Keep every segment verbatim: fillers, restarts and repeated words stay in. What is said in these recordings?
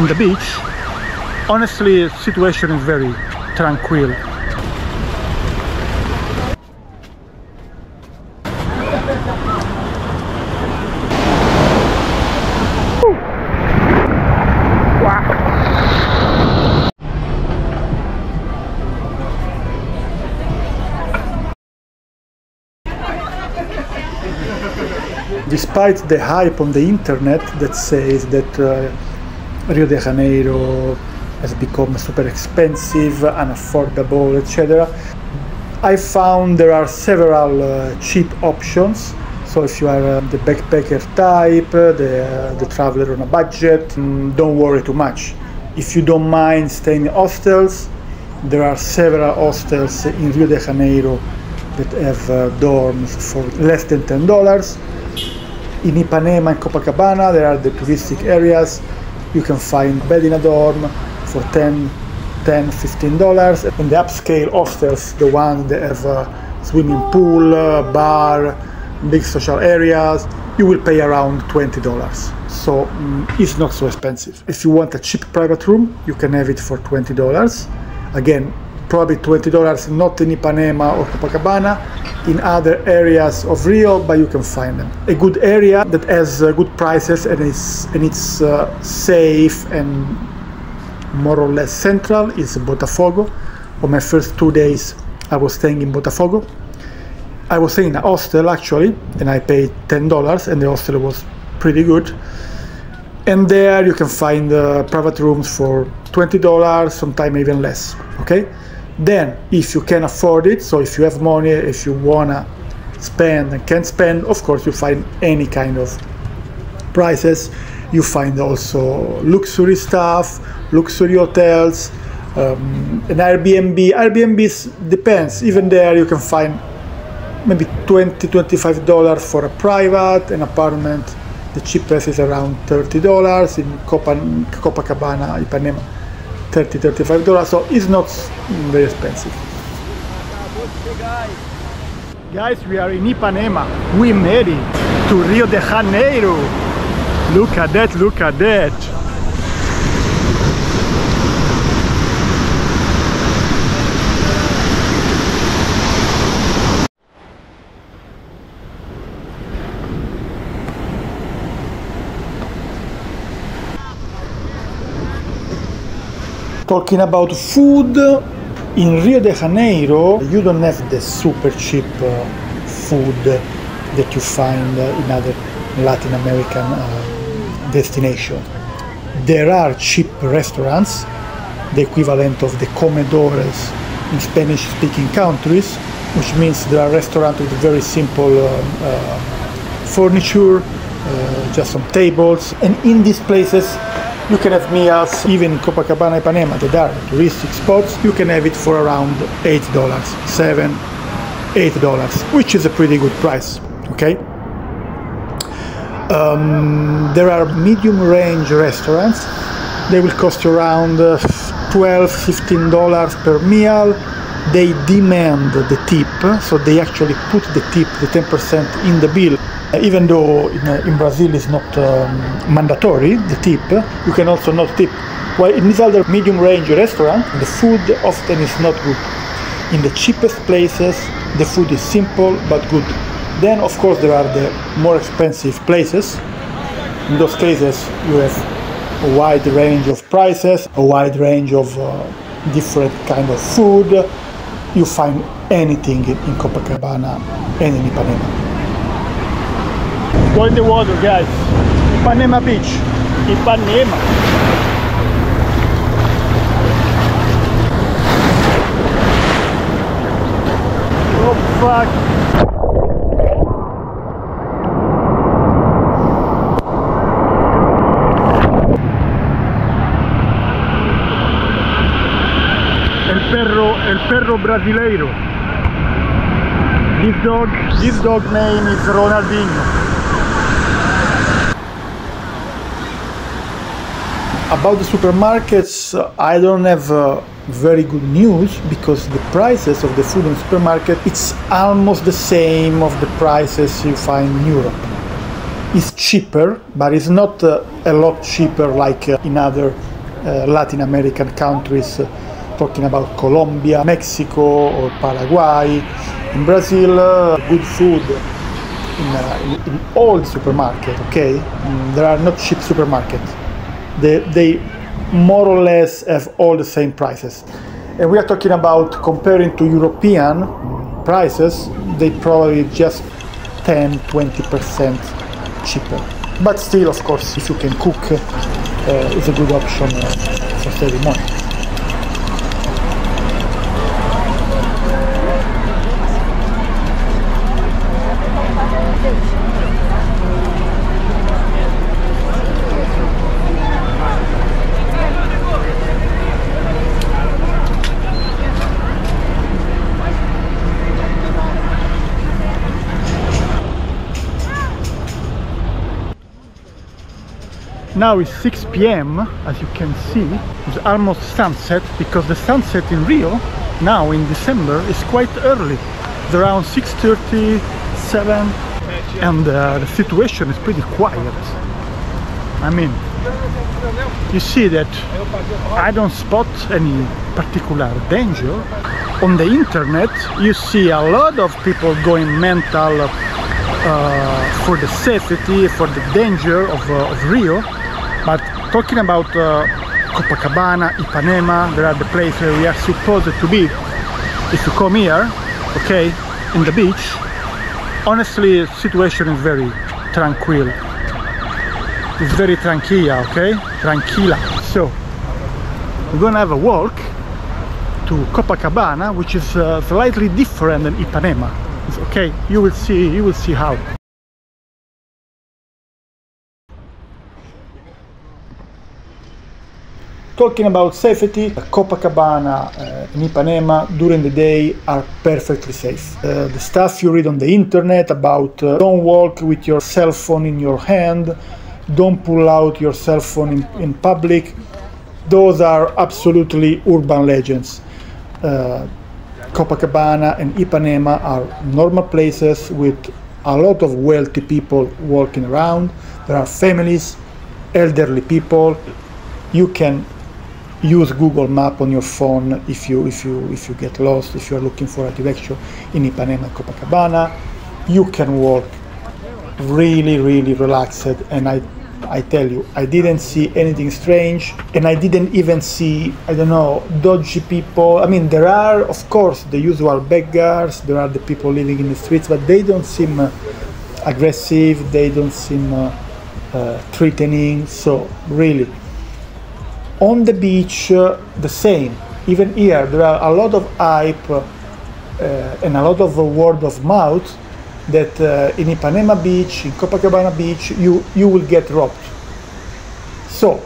in the beach, honestly, the situation is very tranquil. Despite the hype on the internet that says that uh, Rio de Janeiro has become super expensive, unaffordable, et cetera, I found there are several uh, cheap options. So if you are uh, the backpacker type, the, uh, the traveler on a budget, don't worry too much. If you don't mind staying in hostels, there are several hostels in Rio de Janeiro that have uh, dorms for less than ten dollars. In Ipanema and Copacabana, there are the touristic areas. You can find bed in a dorm for ten, ten, fifteen dollars. And the upscale hostels, the ones that have a swimming pool, a bar, big social areas, you will pay around twenty dollars. So um, it's not so expensive. If you want a cheap private room, you can have it for twenty dollars. Again, probably twenty dollars not in Ipanema or Copacabana, in other areas of Rio, but you can find them. A good area that has uh, good prices and, is, and it's uh, safe and more or less central is Botafogo. On my first two days I was staying in Botafogo. I was staying in a hostel actually, and I paid ten dollars and the hostel was pretty good. And there you can find uh, private rooms for twenty dollars, sometimes even less, okay? Then, if you can afford it, so if you have money, if you wanna spend and can spend, of course you find any kind of prices. You find also luxury stuff, luxury hotels, um, an Airbnb. Airbnb depends, even there you can find maybe twenty, twenty-five dollars for a private, an apartment, the cheapest is around thirty dollars, in Copan Copacabana, Ipanema, thirty, thirty-five dollars, so it's not very expensive. Guys, we are in Ipanema. We made it to Rio de Janeiro. Look at that, look at that. Talking about food, in Rio de Janeiro you don't have the super cheap uh, food that you find uh, in other Latin American uh, destinations. There are cheap restaurants, the equivalent of the comedores in Spanish-speaking countries, which means there are restaurants with very simple uh, uh, furniture, uh, just some tables, and in these places you can have meals, even in Copacabana, Ipanema, the dark touristic spots, you can have it for around eight dollars, seven, eight dollars, which is a pretty good price, okay? Um, there are medium-range restaurants. They will cost you around twelve, fifteen dollars per meal. They demand the tip, so they actually put the tip, the ten percent, in the bill. Even though in, uh, in Brazil it's not um, mandatory, the tip, you can also not tip. While in this other medium-range restaurant, the food often is not good. In the cheapest places, the food is simple but good. Then, of course, there are the more expensive places. In those cases, you have a wide range of prices, a wide range of uh, different kind of food. You find anything in Copacabana and in Ipanema. Go in the water, guys. Ipanema Beach. Ipanema. Oh, fuck. El perro, el perro brasileiro. This dog, this dog name is Ronaldinho. About the supermarkets, I don't have uh, very good news because the prices of the food in the supermarket, it's almost the same of the prices you find in Europe. is cheaper, but it's not uh, a lot cheaper like uh, in other uh, Latin American countries, uh, talking about Colombia, Mexico or Paraguay. In Brazil, uh, good food in, uh, in, in all supermarket, okay? Mm, there are not cheap supermarkets. They, they more or less have all the same prices. And we are talking about comparing to European prices, they probably just ten to twenty percent cheaper, but still, of course, if you can cook, uh, it's a good option uh, for saving money. Now it's six P M as you can see, it's almost sunset, because the sunset in Rio now in December is quite early. It's around six thirty, seven, and uh, the situation is pretty quiet. I mean, you see that I don't spot any particular danger. On the internet you see a lot of people going mental uh, for the safety, for the danger of, uh, of Rio. But talking about uh, Copacabana, Ipanema, there are the places where we are supposed to be if you come here, okay, in the beach. Honestly, the situation is very tranquil. It's very tranquila, okay? Tranquila. So, we're gonna have a walk to Copacabana, which is uh, slightly different than Ipanema. It's okay, you will see, you will see how. Talking about safety, Copacabana uh, and Ipanema during the day are perfectly safe. Uh, the stuff you read on the internet about uh, don't walk with your cell phone in your hand, don't pull out your cell phone in, in public, those are absolutely urban legends. Uh, Copacabana and Ipanema are normal places with a lot of wealthy people walking around. There are families, elderly people. You can use Google Map on your phone if you if you if you get lost, if you are looking for a direction in Ipanema, Copacabana. You can walk really, really relaxed, and I I tell you, I didn't see anything strange, and I didn't even see, I don't know, dodgy people. I mean, there are of course the usual beggars, there are the people living in the streets, but they don't seem uh, aggressive, they don't seem uh, uh, threatening. So really. On the beach, uh, the same. Even here, there are a lot of hype uh, and a lot of uh, word of mouth that uh, in Ipanema Beach, in Copacabana Beach, you, you will get robbed. So,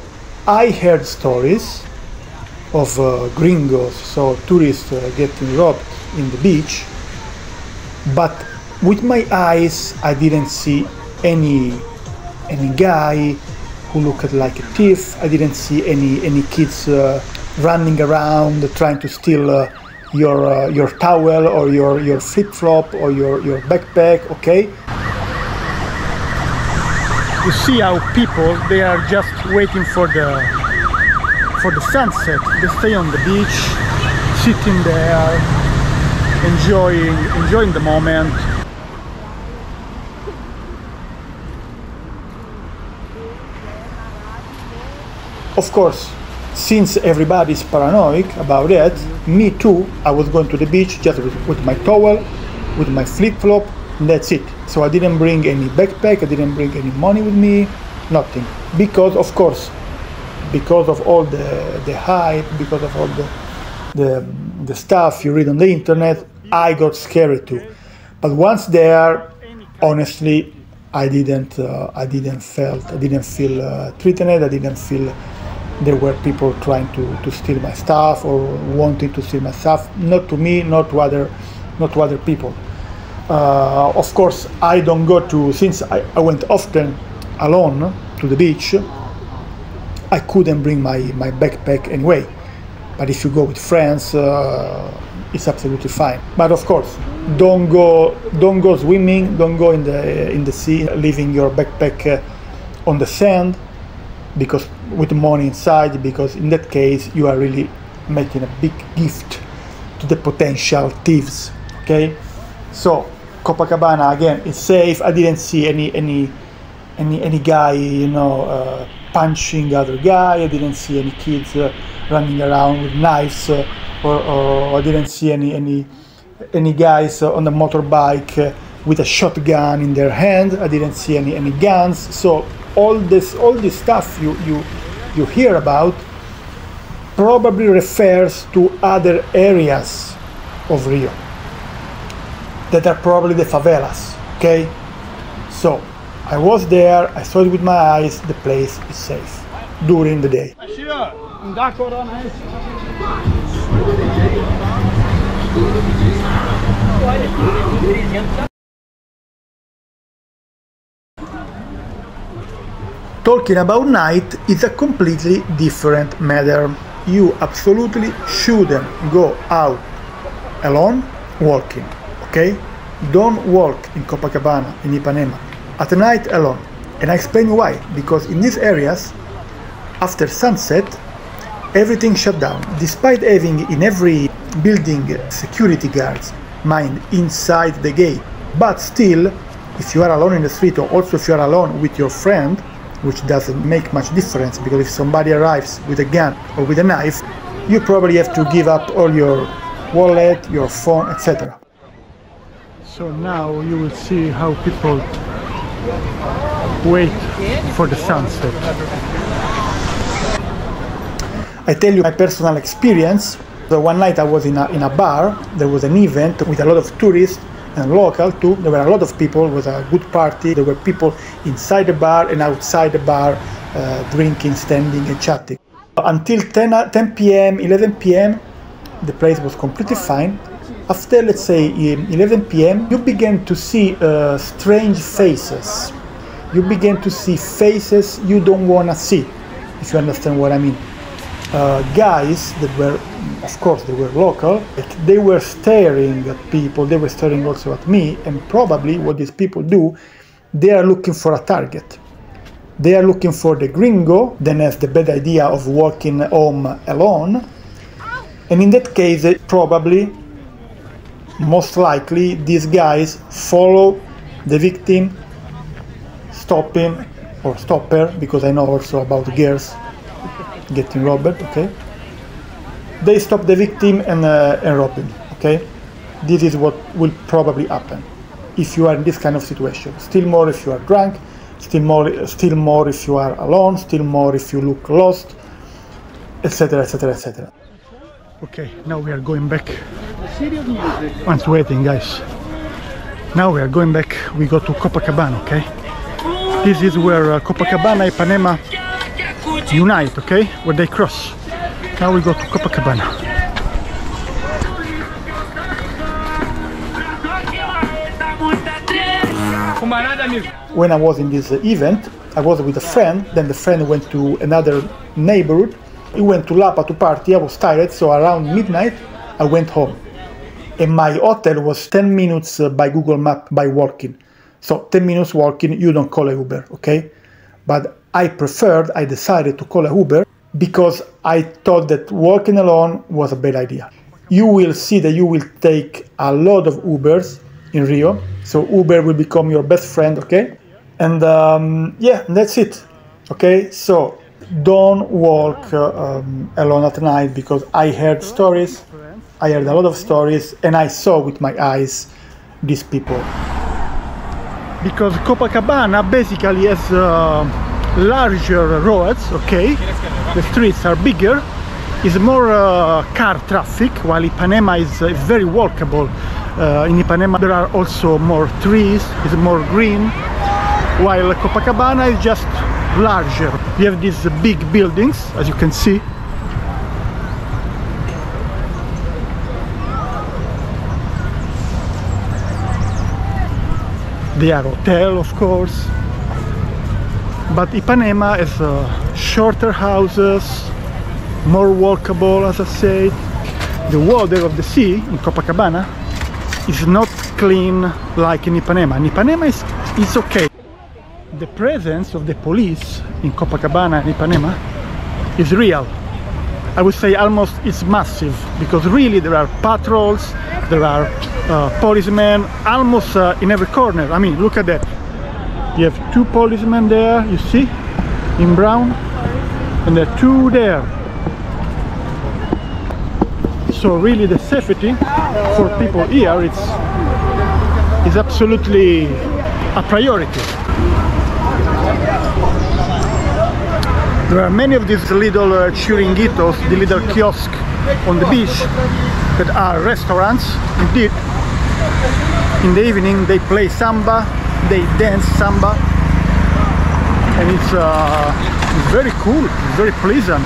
I heard stories of uh, gringos, so tourists uh, getting robbed in the beach, but with my eyes, I didn't see any, any guy who looked like a thief. I didn't see any any kids uh, running around trying to steal uh, your uh, your towel or your your flip flop or your your backpack. Okay. You see how people, they are just waiting for the for the sunset. They stay on the beach, sitting there, enjoying enjoying the moment. Of course, since everybody's paranoid about it, me too, I was going to the beach just with, with my towel, with my flip-flop, and that's it. So I didn't bring any backpack, I didn't bring any money with me, nothing. Because, of course, because of all the, the hype, because of all the, the, the stuff you read on the internet, I got scared too. But once there, honestly, I didn't, uh, I didn't felt, I didn't feel uh, threatened, I didn't feel there were people trying to, to steal my stuff or wanting to steal my stuff. Not to me, not to other, not to other people. Uh, of course, I don't go to, since I, I went often alone to the beach, I couldn't bring my, my backpack anyway. But if you go with friends, uh, it's absolutely fine. But of course, don't go don't go swimming, don't go in the in the sea, leaving your backpack on the sand, because with money inside, because in that case you are really making a big gift to the potential thieves. Okay, so Copacabana again is safe. I didn't see any any any any guy, you know, uh, punching other guy. I didn't see any kids uh, running around with knives, uh, or, or I didn't see any any any guys uh, on the motorbike uh, with a shotgun in their hand. I didn't see any any guns. So all this all this stuff you you you hear about probably refers to other areas of Rio that are probably the favelas. Okay, so I was there, I saw it with my eyes, the place is safe during the day. Talking about night is a completely different matter. You absolutely shouldn't go out alone walking, okay? Don't walk in Copacabana, in Ipanema, at night alone. And I explain why, because in these areas, after sunset, everything shut down. Despite having in every building security guards, mind, inside the gate. But still, if you are alone in the street, or also if you are alone with your friend, which doesn't make much difference, because if somebody arrives with a gun or with a knife, you probably have to give up all your wallet, your phone, et cetera. So now you will see how people wait for the sunset. I tell you my personal experience. So one night I was in a, in a bar. There was an event with a lot of tourists and local too. There were a lot of people. It was a good party. There were people inside the bar and outside the bar, uh, drinking, standing and chatting. Until ten p m, eleven p m, the place was completely fine. After, let's say, eleven p m, you began to see uh, strange faces. You began to see faces you don't want to see, if you understand what I mean. Uh, guys that were, of course, they were local, they were staring at people, they were staring also at me, and probably what these people do, they are looking for a target. They are looking for the gringo, then has the bad idea of walking home alone, and in that case, probably, most likely, these guys follow the victim, stop him, or stop her, because I know also about girls getting robbed, okay? They stop the victim and, uh, and rob him, okay? This is what will probably happen if you are in this kind of situation. Still more if you are drunk, still more, still more if you are alone, still more if you look lost, et cetera, et cetera, et cetera. Okay, now we are going back. Once waiting, guys. Now we are going back. We go to Copacabana, okay? This is where uh, Copacabana, Ipanema unite, okay? Where they cross. Now we go to Copacabana. When I was in this event, I was with a friend, then the friend went to another neighborhood. He went to Lapa to party. I was tired, so around midnight I went home. And my hotel was ten minutes by Google Map by walking. So ten minutes walking, you don't call a Uber, okay? But I preferred, I decided to call a Uber, because I thought that walking alone was a bad idea. You will see that you will take a lot of Ubers in Rio, so Uber will become your best friend, okay? And um, yeah, that's it, okay? So don't walk uh, um, alone at night, because I heard stories, I heard a lot of stories, and I saw with my eyes these people. Because Copacabana basically has uh, larger roads, okay? The streets are bigger, is more uh, car traffic, while Ipanema is uh, very walkable. Uh, in Ipanema there are also more trees, it's more green, while Copacabana is just larger. You have these uh, big buildings, as you can see. They are hotel, of course. But Ipanema is uh, shorter houses, more walkable, as I said. The water of the sea in Copacabana is not clean like in Ipanema. In Ipanema is, is okay. The presence of the police in Copacabana and Ipanema is real. I would say almost it's massive, because really there are patrols, there are uh, policemen almost uh, in every corner. I mean, look at that. You have two policemen there, you see, in brown, and there are two there. So really the safety for people here it's is absolutely a priority. There are many of these little uh, chiringuitos, the little kiosks on the beach that are restaurants. Indeed, in the evening they play samba, they dance samba, and it's, uh, it's very cool, it's very pleasant.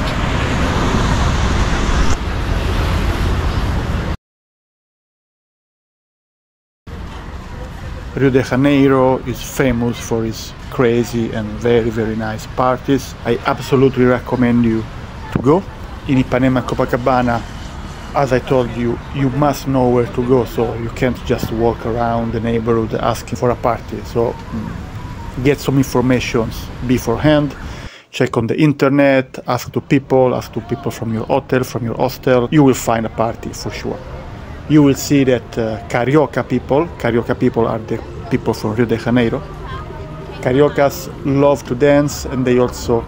Rio de Janeiro is famous for its crazy and very, very nice parties. I absolutely recommend you to go. In Ipanema, Copacabana, as I told you, you must know where to go, so you can't just walk around the neighborhood asking for a party. So get some information beforehand, check on the internet, ask to people, ask to people from your hotel, from your hostel. You will find a party for sure. You will see that uh, Carioca people, Carioca people are the people from Rio de Janeiro. Cariocas love to dance, and they also,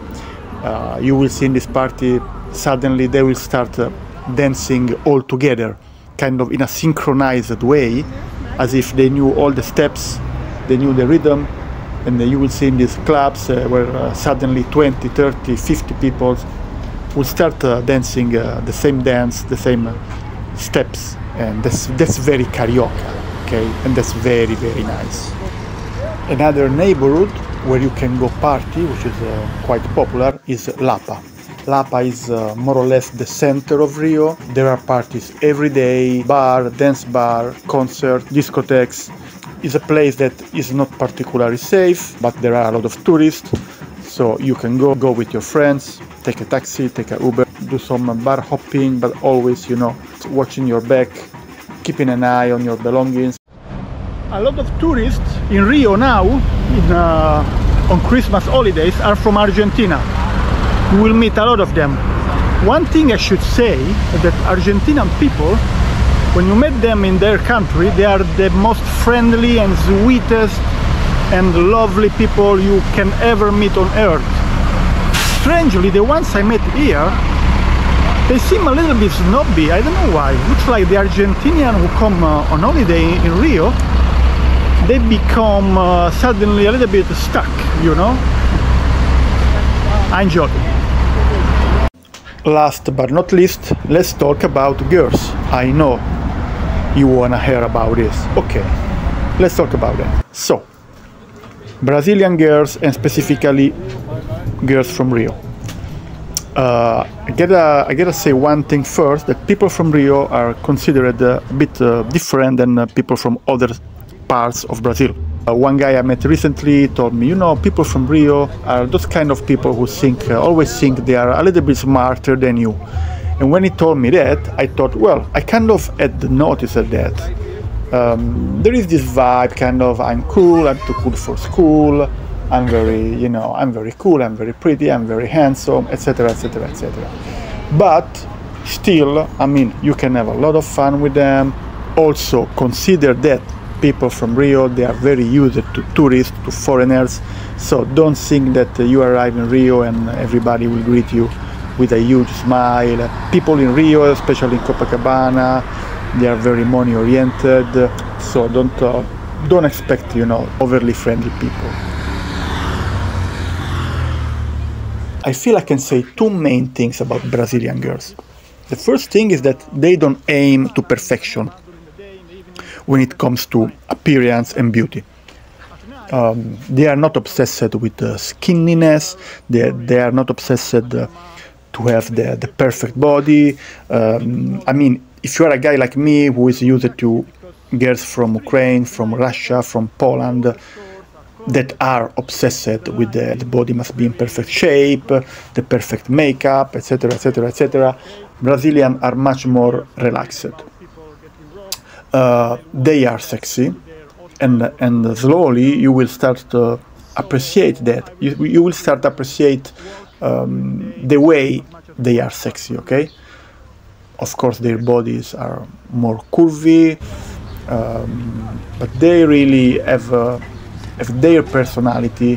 uh, you will see in this party, suddenly they will start uh, dancing all together, kind of in a synchronized way, as if they knew all the steps, they knew the rhythm, and uh, you will see in these clubs uh, where uh, suddenly twenty, thirty, fifty people will start uh, dancing uh, the same dance, the same uh, steps. And that's, that's very Carioca, okay? And that's very, very nice. Another neighborhood where you can go party, which is uh, quite popular, is Lapa. Lapa is uh, more or less the center of Rio. There are parties every day, bar, dance bar, concert, discotheques. It's a place that is not particularly safe, but there are a lot of tourists, so you can go, go with your friends, take a taxi, take a Uber, do some bar hopping, but always, you know, watching your back, keeping an eye on your belongings. A lot of tourists in Rio now, in, uh, on Christmas holidays, are from Argentina. You will meet a lot of them. One thing I should say is that Argentinian people, when you meet them in their country, they are the most friendly and sweetest and lovely people you can ever meet on earth. Strangely, the ones I met here, they seem a little bit snobby, I don't know why. Looks like the Argentinian who come uh, on holiday in Rio, they become uh, suddenly a little bit stuck, you know? I'm joking. Last but not least, let's talk about girls. I know you wanna hear about this. Okay, let's talk about that. So, Brazilian girls, and specifically girls from Rio. Uh, I gotta, I gotta say one thing first, that people from Rio are considered uh, a bit uh, different than uh, people from other parts of Brazil. Uh, one guy I met recently told me, you know, people from Rio are those kind of people who think, uh, always think they are a little bit smarter than you. And when he told me that, I thought, well, I kind of had noticed that. Um, there is this vibe, kind of, I'm cool, I'm too cool for school. I'm very, you know, I'm very cool, I'm very pretty, I'm very handsome, et cetera, et cetera, et cetera. But still, I mean, you can have a lot of fun with them. Also, consider that people from Rio, they are very used to tourists, to foreigners. So don't think that you arrive in Rio and everybody will greet you with a huge smile. People in Rio, especially in Copacabana, they are very money-oriented. So don't, uh, don't expect, you know, overly friendly people. I feel I can say two main things about Brazilian girls. The first thing is that they don't aim to perfection when it comes to appearance and beauty. Um, they are not obsessed with uh, skinniness, they, they are not obsessed uh, to have the, the perfect body. Um, I mean, if you are a guy like me who is used to girls from Ukraine, from Russia, from Poland, that are obsessed with the, the body must be in perfect shape, the perfect makeup, etc, etc, et cetera. Brazilians are much more relaxed. uh, they are sexy, and and slowly you will start to appreciate that. You, you will start to appreciate um, the way they are sexy, okay? Of course, their bodies are more curvy, um, but they really have, uh, have their personality,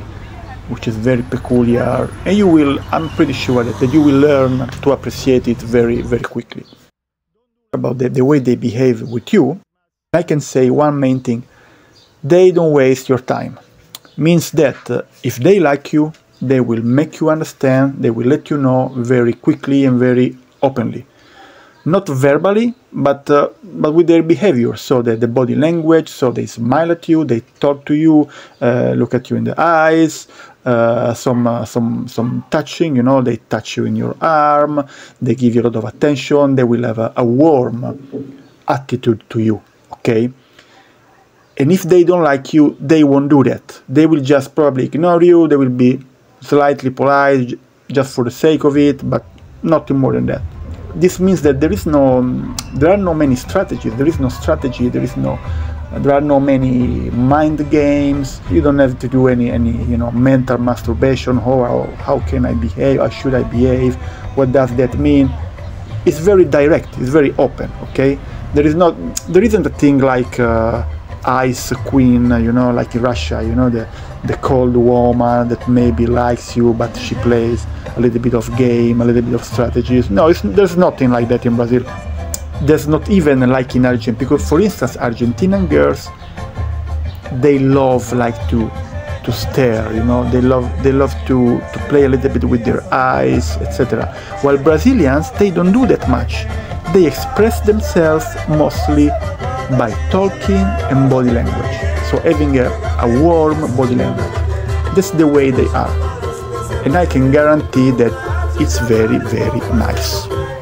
which is very peculiar, and you will, I'm pretty sure that, that you will learn to appreciate it very, very quickly. About the, the way they behave with you, I can say one main thing: they don't waste your time. Means that uh, if they like you, they will make you understand, they will let you know very quickly and very openly. Not verbally, but, uh, but with their behavior, so that the body language, so they smile at you, they talk to you, uh, look at you in the eyes, uh, some, uh, some, some touching, you know, they touch you in your arm, they give you a lot of attention, they will have a, a warm attitude to you, okay? And if they don't like you, they won't do that. They will just probably ignore you, they will be slightly polite, just for the sake of it, but nothing more than that. This means that there is no, there are no many strategies. There is no strategy. There is no, there are no many mind games. You don't have to do any, any, you know, mental masturbation. How, how, how can I behave? How should I behave? What does that mean? It's very direct. It's very open. Okay. There is not, there isn't a thing like uh, Ice Queen, you know, like in Russia. You know, the the cold woman that maybe likes you, but she plays a little bit of game, a little bit of strategies. No, it's, there's nothing like that in Brazil. There's not even like in Argentina, because for instance, Argentinian girls, they love like to to stare, you know, they love they love to, to play a little bit with their eyes, et cetera. While Brazilians, they don't do that much. They express themselves mostly by talking and body language. So having a, a warm body language. That's the way they are. And I can guarantee that it's very, very nice.